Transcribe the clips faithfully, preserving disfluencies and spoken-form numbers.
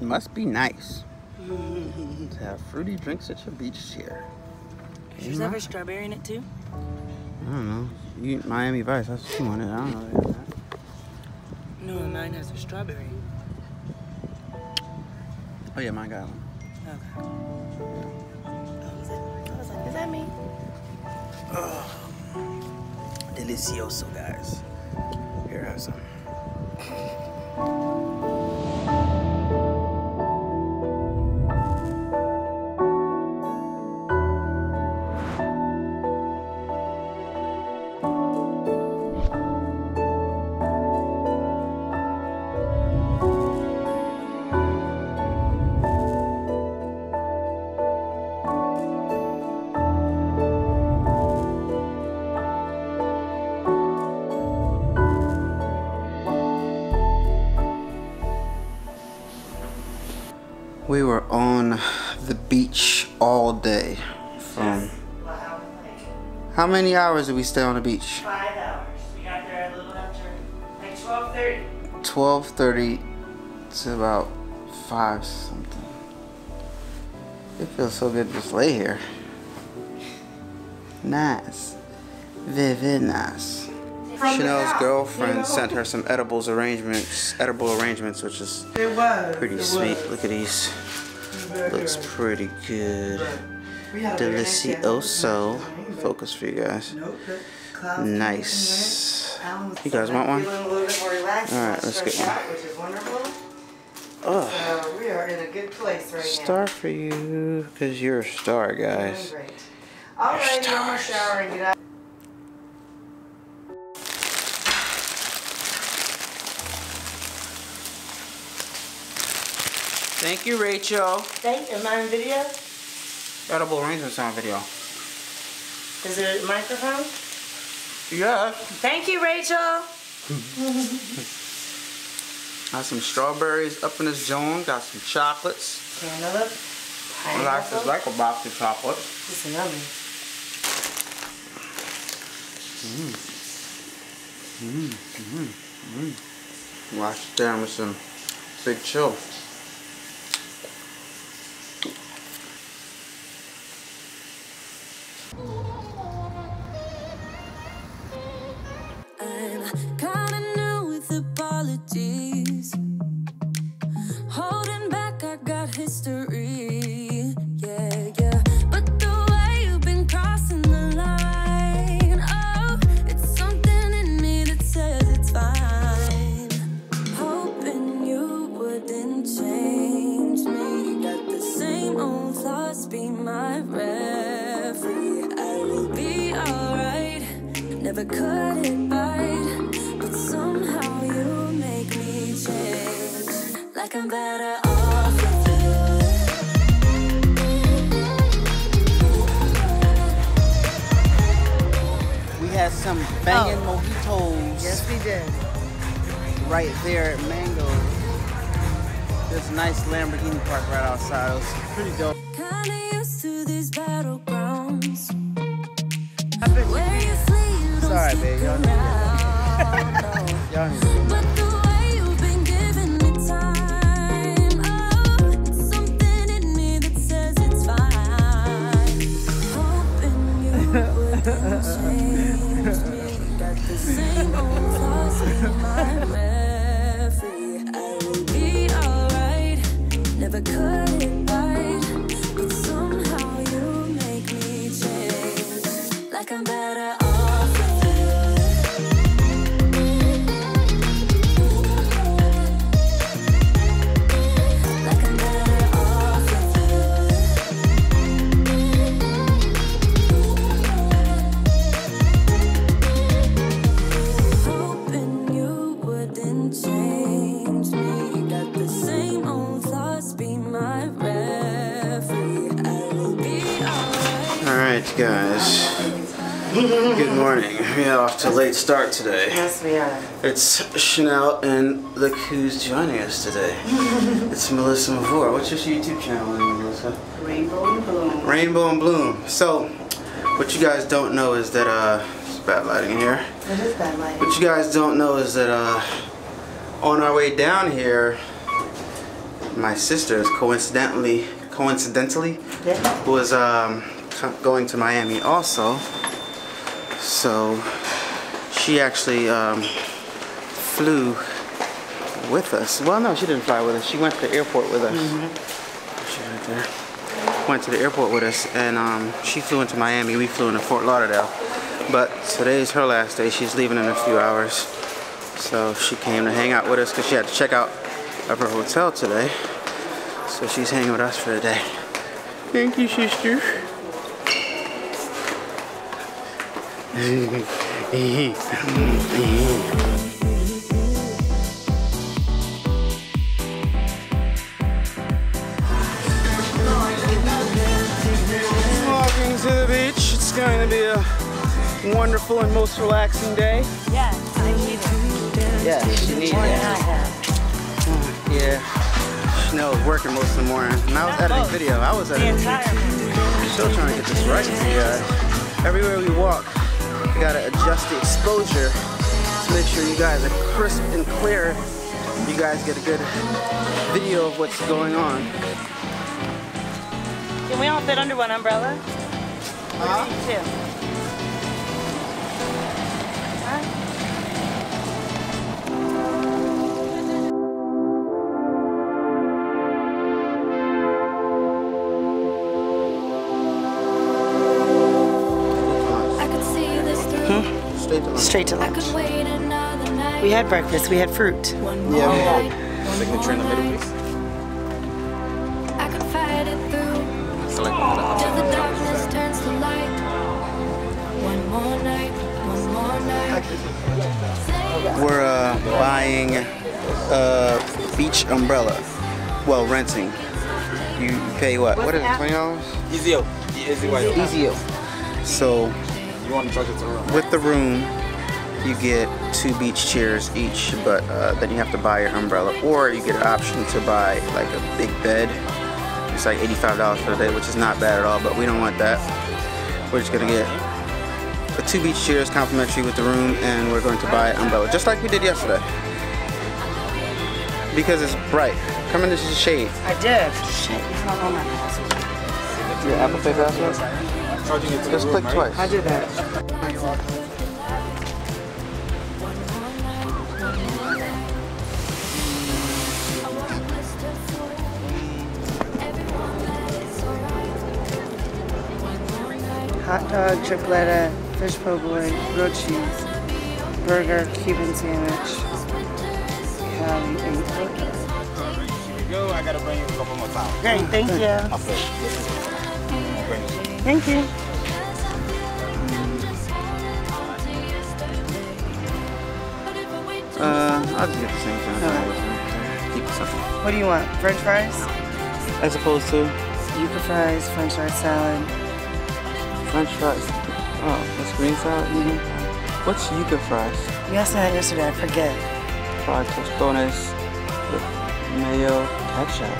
It must be nice to have fruity drinks at your beach chair. There's never strawberry in it too? I don't know. You eat Miami Vice, that's what you wanted. I don't know. No, mine has a strawberry. Oh yeah, mine got one. Okay. What was it? I was like, is that me? Oh, delicioso, guys. Here, have some. We were on the beach all day. From how many hours did we stay on the beach? Five hours. We got there a little after, like twelve thirty. Twelve thirty to about five something. It feels so good to just lay here. Nice, very nice. Chanel's girlfriend sent her some edibles arrangements, edible arrangements, which is pretty sweet. Look at these. Looks pretty good. Delicioso. Focus for you guys. Nice. You guys want one? Alright, let's get one. Oh. We are in a good place right now. Star for you, because you're a star, guys. Alright, no more showering, guys. Thank you, Rachel. Thank you. Am I on video? Edible Arrangements on video. Is it a microphone? Yeah. Thank you, Rachel. Got some strawberries up in this zone. Got some chocolates. Cantaloupe. Pineapple. It's like a box of chocolate. It's an oven. Mmm. Mmm. Mmm. Mmm. Wash it down with some big chill. Some banging oh. mojitos. Yes, we did. Right there at Mango's. There's a nice Lamborghini park right outside. It was pretty dope. Kinda used to these battlegrounds. Sorry, baby. Y'all need it. Y'all need it. Guys, good morning. We are off to a late start today. Yes, we are. It's Chanel and look who's joining us today. It's Melissa Mavoor. What's your YouTube channel name, Melissa? Rainbow and Bloom. Rainbow and Bloom. So, what you guys don't know is that, uh, it's bad lighting here. It is bad lighting. What you guys don't know is that, uh, on our way down here, my sister's coincidentally coincidentally yeah. was um, going to Miami also, so she actually um, flew with us. Well, no, she didn't fly with us. She went to the airport with us. Mm-hmm. She right there. Went to the airport with us, and um, she flew into Miami. We flew into Fort Lauderdale. But today's her last day. She's leaving in a few hours. So she came to hang out with us because she had to check out of her hotel today. So she's hanging with us for the day. Thank you, sister. Walking to the beach. It's going to be a wonderful and most relaxing day. Yes, I need to dance. Yes, she needs that. Mm, yeah, Chanel was working most of the morning. And I was Not editing both. video. I was editing. The entire video. Still trying to get this right, you guys. Everywhere we walk, we gotta adjust the exposure to make sure you guys are crisp and clear. You guys get a good video of what's going on. Can we all fit under one umbrella? Uh-huh. Or do you two? Straight to lunch. We had breakfast, we had fruit. Yeah, we had signature in the middle piece. I could fight it through. So like till the darkness turns to light. One more night, one more night. We're uh, buying a beach umbrella. Well, renting. You pay what? What is it, twenty dollars? Ezio. Ezio. So, you want to charge it to the room. With the room, you get two beach chairs each, but uh, then you have to buy your umbrella, or you get an option to buy like a big bed. It's like eighty-five dollars for the day, which is not bad at all, but we don't want that. We're just gonna get the two beach chairs complimentary with the room, and we're going to buy an umbrella, just like we did yesterday. Because it's bright. Come in, this is shade. I did. Shit, it's not on my house. Your Apple Pay password? Just click twice. I did that. Hot dog, tripletta, fish po' boy, grilled cheese, burger, Cuban sandwich. We have anything? Here we go. I gotta bring you a couple more times. Great, thank you. Thank you. Uh, I'll just get the same thing. Right. Keep it simple. What do you want? French fries? As opposed to? Yuca fries, French fry salad. French fries. Oh, that's green salad? Mm-hmm. What's yuca fries? You asked me that yesterday, I forget. Fried tostones with mayo ketchup.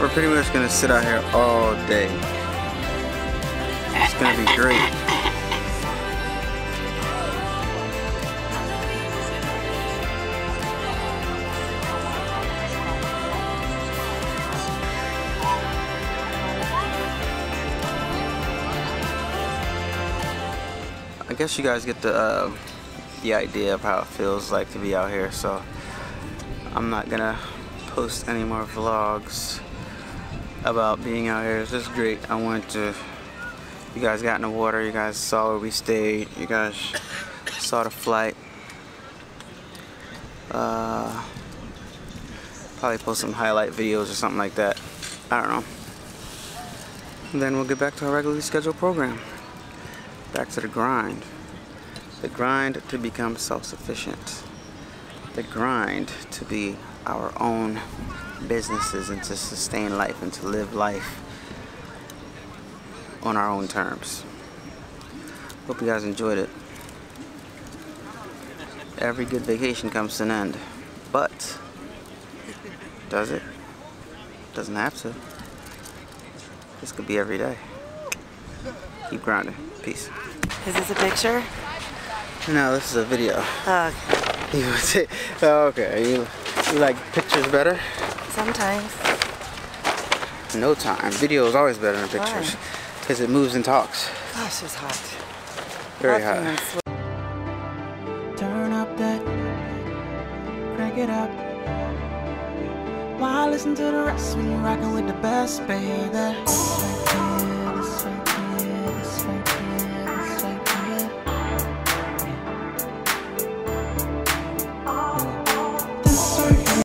We're pretty much gonna sit out here all day. It's gonna be great. I guess you guys get the uh, the idea of how it feels like to be out here. So I'm not gonna post any more vlogs about being out here. It's just great. I went to, you guys got in the water, you guys saw where we stayed, you guys saw the flight. Uh, probably post some highlight videos or something like that. I don't know. And then we'll get back to our regularly scheduled program. Back to the grind. The grind to become self-sufficient. The grind to be our own businesses and to sustain life and to live life on our own terms. Hope you guys enjoyed it. Every good vacation comes to an end, but does it? Doesn't have to. This could be every day. Keep grinding. Peace. Is this a picture? No, this is a video. Oh, okay. Okay. You, you like pictures better? Sometimes. No time. Video is always better than pictures because it moves and talks. Gosh, it's hot. Very hot. Turn up that, crank it up. Why listen to the rest when you're rocking with the best, baby?